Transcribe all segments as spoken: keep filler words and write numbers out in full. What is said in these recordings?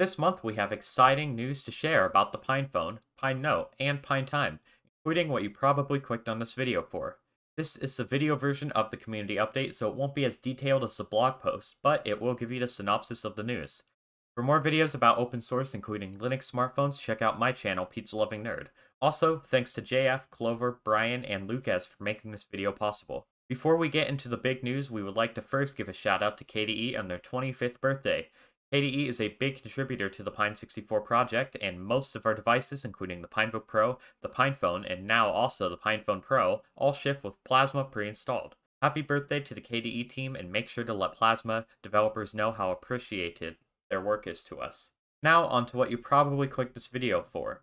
This month, we have exciting news to share about the PinePhone, PineNote, and PineTime, including what you probably clicked on this video for. This is the video version of the community update, so it won't be as detailed as the blog post, but it will give you the synopsis of the news. For more videos about open source, including Linux smartphones, check out my channel, PizzaLovingNerd. Also, thanks to J F, Clover, Brian, and Lucas for making this video possible. Before we get into the big news, we would like to first give a shout out to K D E on their twenty-fifth birthday. K D E is a big contributor to the Pine sixty-four project, and most of our devices, including the Pinebook Pro, the PinePhone, and now also the PinePhone Pro, all ship with Plasma pre-installed. Happy birthday to the K D E team, and make sure to let Plasma developers know how appreciated their work is to us. Now onto what you probably clicked this video for.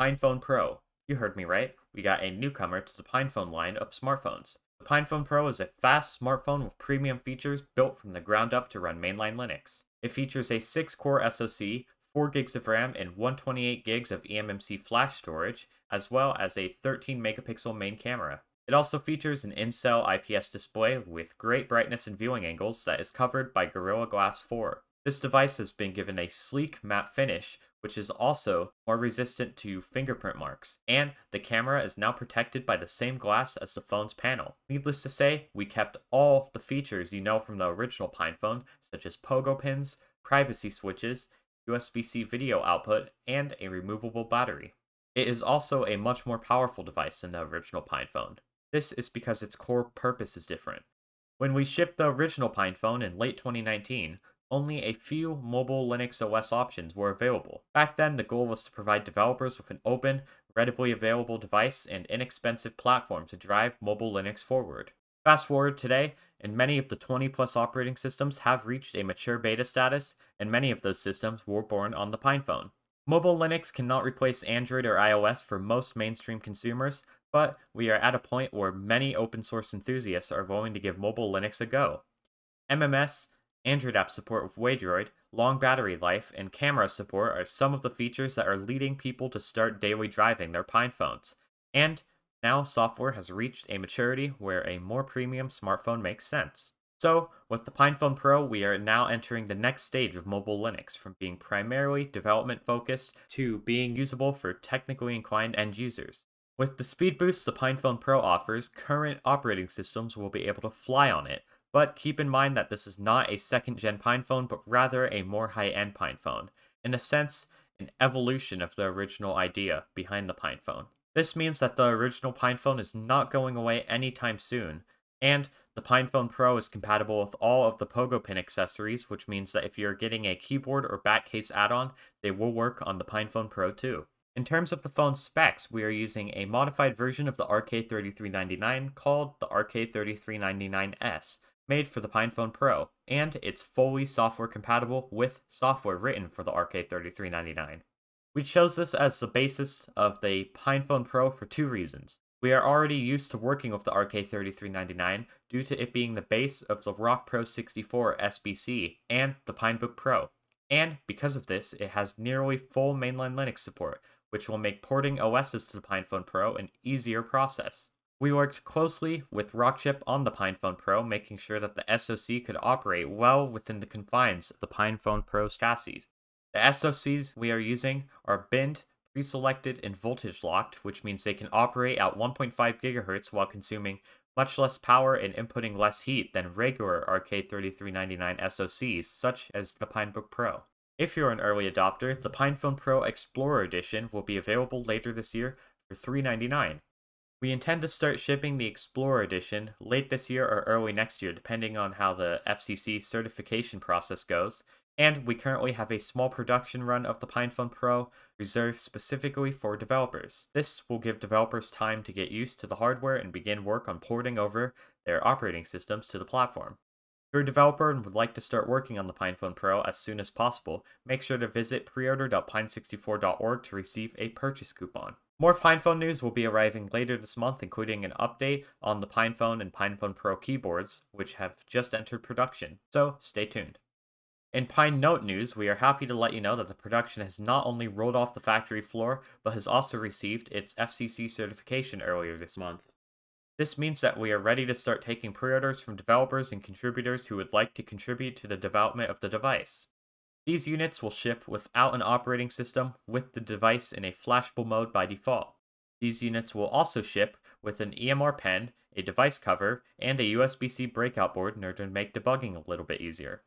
PinePhone Pro. You heard me right, we got a newcomer to the PinePhone line of smartphones. The PinePhone Pro is a fast smartphone with premium features built from the ground up to run mainline Linux. It features a six core S O C, four gigs of RAM, and one hundred twenty-eight gigs of eMMC flash storage, as well as a thirteen megapixel main camera. It also features an in-cell I P S display with great brightness and viewing angles that is covered by Gorilla Glass four. This device has been given a sleek matte finish, which is also more resistant to fingerprint marks, and the camera is now protected by the same glass as the phone's panel. Needless to say, we kept all the features you know from the original PinePhone, such as pogo pins, privacy switches, U S B C video output, and a removable battery. It is also a much more powerful device than the original PinePhone. This is because its core purpose is different. When we shipped the original PinePhone in late twenty nineteen, only a few mobile Linux O S options were available. Back then, the goal was to provide developers with an open, readily available device and inexpensive platform to drive mobile Linux forward. Fast forward today, and many of the twenty plus operating systems have reached a mature beta status, and many of those systems were born on the PinePhone. Mobile Linux cannot replace Android or iOS for most mainstream consumers, but we are at a point where many open source enthusiasts are willing to give mobile Linux a go. M M S, Android app support with Waydroid, long battery life, and camera support are some of the features that are leading people to start daily driving their PinePhones. And now software has reached a maturity where a more premium smartphone makes sense. So, with the PinePhone Pro, we are now entering the next stage of mobile Linux, from being primarily development focused to being usable for technically inclined end users. With the speed boosts the PinePhone Pro offers, current operating systems will be able to fly on it. But keep in mind that this is not a second-gen PinePhone, but rather a more high-end PinePhone. In a sense, an evolution of the original idea behind the PinePhone. This means that the original PinePhone is not going away anytime soon, and the PinePhone Pro is compatible with all of the pogo pin accessories, which means that if you're getting a keyboard or back case add-on, they will work on the PinePhone Pro too. In terms of the phone's specs, we are using a modified version of the R K thirty-three ninety-nine called the R K thirty-three ninety-nine S. Made for the PinePhone Pro, and it's fully software compatible with software written for the R K thirty-three ninety-nine. We chose this as the basis of the PinePhone Pro for two reasons. We are already used to working with the R K thirty-three ninety-nine due to it being the base of the Rock Pro sixty-four S B C and the Pinebook Pro, and because of this, it has nearly full mainline Linux support, which will make porting O Ss to the PinePhone Pro an easier process. We worked closely with Rockchip on the PinePhone Pro, making sure that the S O C could operate well within the confines of the PinePhone Pro's chassis. The S O Cs we are using are binned, pre-selected, and voltage locked, which means they can operate at one point five gigahertz while consuming much less power and inputting less heat than regular R K thirty-three ninety-nine S O Cs, such as the Pinebook Pro. If you're an early adopter, the PinePhone Pro Explorer Edition will be available later this year for three hundred ninety-nine dollars. We intend to start shipping the Explorer Edition late this year or early next year, depending on how the F C C certification process goes, and we currently have a small production run of the PinePhone Pro reserved specifically for developers. This will give developers time to get used to the hardware and begin work on porting over their operating systems to the platform. If you're a developer and would like to start working on the PinePhone Pro as soon as possible, make sure to visit preorder dot pine sixty-four dot org to receive a purchase coupon. More PinePhone news will be arriving later this month, including an update on the PinePhone and PinePhone Pro keyboards, which have just entered production, so stay tuned. In PineNote news, we are happy to let you know that the production has not only rolled off the factory floor, but has also received its F C C certification earlier this month. This means that we are ready to start taking pre-orders from developers and contributors who would like to contribute to the development of the device. These units will ship without an operating system with the device in a flashable mode by default. These units will also ship with an E M R pen, a device cover, and a U S B C breakout board in order to make debugging a little bit easier.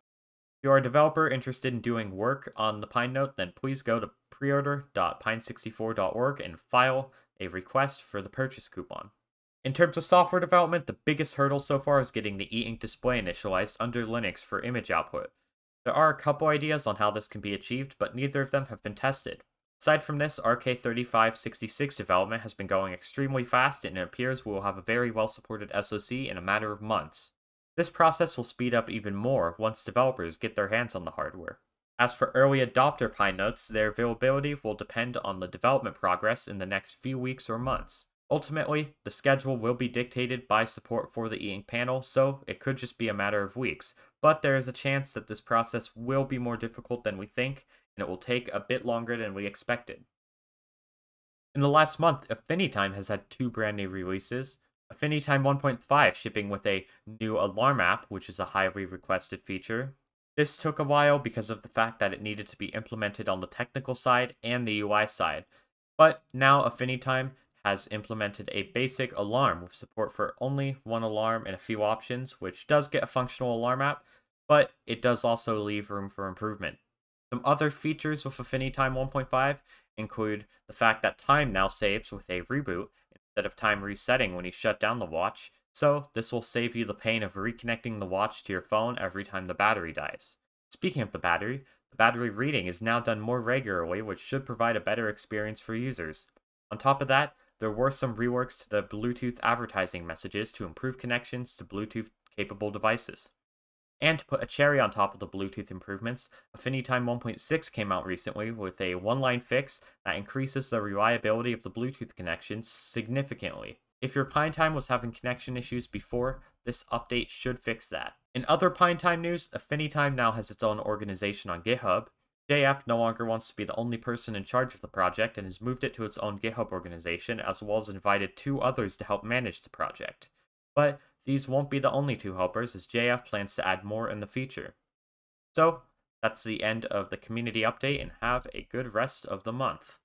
If you are a developer interested in doing work on the PineNote, then please go to preorder dot pine sixty-four dot org and file a request for the purchase coupon. In terms of software development, the biggest hurdle so far is getting the e-ink display initialized under Linux for image output. There are a couple ideas on how this can be achieved, but neither of them have been tested. Aside from this, R K thirty-five sixty-six development has been going extremely fast, and it appears we will have a very well-supported S O C in a matter of months. This process will speed up even more once developers get their hands on the hardware. As for early adopter PineNotes, their availability will depend on the development progress in the next few weeks or months. Ultimately, the schedule will be dictated by support for the e-ink panel, so it could just be a matter of weeks, but there is a chance that this process will be more difficult than we think, and it will take a bit longer than we expected. In the last month, InfiniTime has had two brand new releases. InfiniTime one point five shipping with a new alarm app, which is a highly requested feature. This took a while because of the fact that it needed to be implemented on the technical side and the U I side, but now InfiniTime has implemented a basic alarm with support for only one alarm and a few options, which does get a functional alarm app, but it does also leave room for improvement. Some other features with InfiniTime one point five include the fact that time now saves with a reboot instead of time resetting when you shut down the watch, so this will save you the pain of reconnecting the watch to your phone every time the battery dies. Speaking of the battery, the battery reading is now done more regularly, which should provide a better experience for users. On top of that, there were some reworks to the Bluetooth advertising messages to improve connections to Bluetooth-capable devices. And to put a cherry on top of the Bluetooth improvements, InfiniTime one point six came out recently with a one-line fix that increases the reliability of the Bluetooth connections significantly. If your PineTime was having connection issues before, this update should fix that. In other PineTime news, InfiniTime now has its own organization on GitHub. J F no longer wants to be the only person in charge of the project and has moved it to its own GitHub organization, as well as invited two others to help manage the project. But these won't be the only two helpers, as J F plans to add more in the future. So, that's the end of the community update, and have a good rest of the month.